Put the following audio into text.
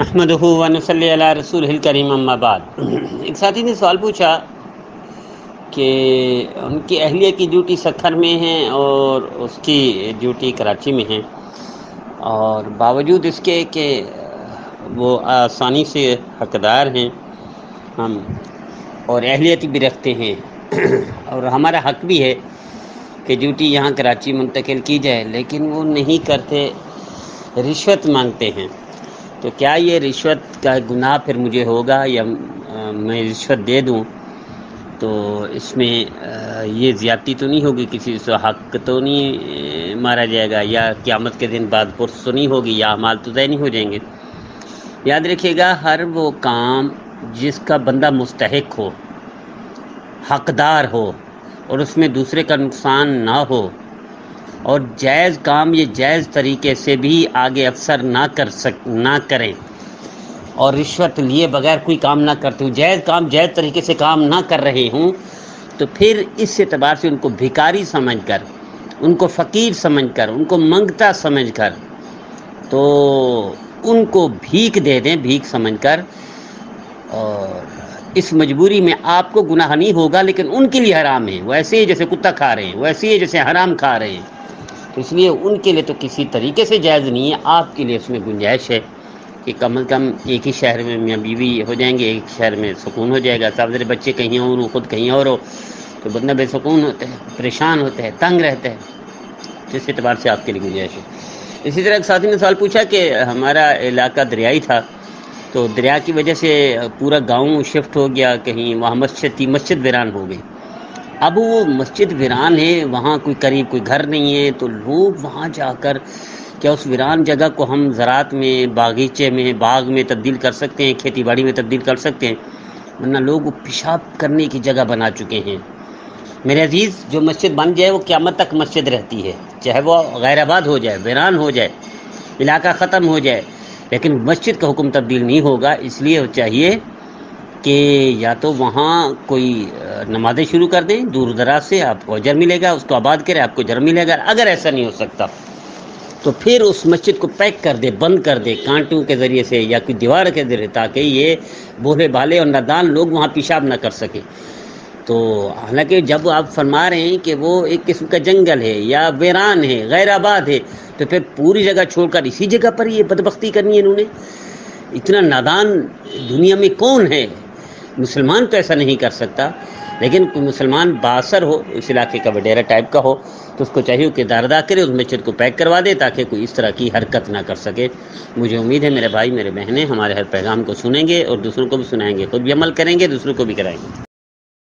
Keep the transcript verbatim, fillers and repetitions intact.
अहमदुहु व नसल्ली अला रसूलिल करीम अम्मा बाद। एक साथी ने सवाल पूछा कि उनकी अहलिया की ड्यूटी सक्खर में है और उसकी ड्यूटी कराची में है, और बावजूद इसके कि वो आसानी से हकदार हैं हम और अहलियत भी रखते हैं और हमारा हक भी है कि ड्यूटी यहाँ कराची मुंतकिल की जाए, लेकिन वो नहीं करते, रिश्वत मांगते हैं। तो क्या ये रिश्वत का गुनाह फिर मुझे होगा या मैं रिश्वत दे दूं तो इसमें ये ज़्यादती तो नहीं होगी, किसी से हक तो नहीं मारा जाएगा, या क़यामत के दिन बाद पुरस तो नहीं होगी, या अमाल तो तय नहीं हो जाएंगे। याद रखिएगा, हर वो काम जिसका बंदा मुस्तहक हो, हकदार हो और उसमें दूसरे का नुकसान ना हो, और जायज़ काम ये जायज़ तरीके से भी आगे अफसर ना कर सक ना करें और रिश्वत लिए बगैर कोई काम ना करते हूँ, जायज़ काम जायज़ तरीके से काम ना कर रहे हूँ, तो फिर इस एतबार से उनको भिखारी समझकर, उनको फ़कीर समझकर, उनको मंगता समझकर, तो उनको भीख दे दें, भीख समझकर, और इस मजबूरी में आपको गुनाह नहीं होगा लेकिन उनके लिए हराम है। वैसे ही जैसे कुत्ता खा रहे हैं, वैसे ही जैसे हराम खा रहे हैं, इसलिए उनके लिए तो किसी तरीके से जायज़ नहीं है। आपके लिए उसमें गुंजाइश है कि कम अज़ कम एक ही शहर में मियाँ बीवी हो जाएंगे, एक शहर में सुकून हो जाएगा। सारे बच्चे कहीं और हो, खुद कहीं और हो, तो बंदा बेसुकून होता है, परेशान होता है, तंग रहता है। जिस एतबार से आपके लिए गुंजाइश है। इसी तरह एक साथी ने सवाल पूछा कि हमारा इलाका दरियाई था, तो दरिया की वजह से पूरा गाँव शिफ्ट हो गया, कहीं वहाँ मस्जिद थी, मस्जिद वीरान हो गई। अब वो मस्जिद वीरान है, वहाँ कोई करीब कोई घर नहीं है, तो लोग वहाँ जाकर क्या उस वीरान जगह को हम ज़रात में, बागीचे में, बाग में तब्दील कर सकते हैं, खेती बाड़ी में तब्दील कर सकते हैं, वरना लोग पेशाब करने की जगह बना चुके हैं। मेरे अजीज़, जो मस्जिद बन जाए वो क़यामत तक मस्जिद रहती है, चाहे वो गैराबाद हो जाए, वीरान हो जाए, इलाका ख़त्म हो जाए, लेकिन मस्जिद का हुक्म तब्दील नहीं होगा। इसलिए चाहिए कि या तो वहाँ कोई नमाज़ें शुरू कर दें, दूर दराज से आपको अजर मिलेगा, उसको आबाद करें, आपको अजर मिलेगा। अगर ऐसा नहीं हो सकता तो फिर उस मस्जिद को पैक कर दे, बंद कर दे कांटों के ज़रिए से या कोई दीवार के ज़रिए, ताकि ये भोले भाले और नादान लोग वहाँ पेशाब ना कर सके। तो हालांकि जब आप फरमा रहे हैं कि वो एक किस्म का जंगल है या वीरान है, गैराबाद है, तो फिर पूरी जगह छोड़कर इसी जगह पर ये बदबख्ती करनी है इन्होंने। इतना नादान दुनिया में कौन है? मुसलमान तो ऐसा नहीं कर सकता, लेकिन कोई मुसलमान बासर हो, इस इलाके का वडेरा टाइप का हो, तो उसको चाहिए कि दारदा करे, उस मस्जिद को पैक करवा दे ताकि कोई इस तरह की हरकत ना कर सके। मुझे उम्मीद है मेरे भाई मेरे बहनें हमारे हर पैगाम को सुनेंगे और दूसरों को भी सुनाएंगे, खुद भी अमल करेंगे, दूसरों को भी कराएंगे।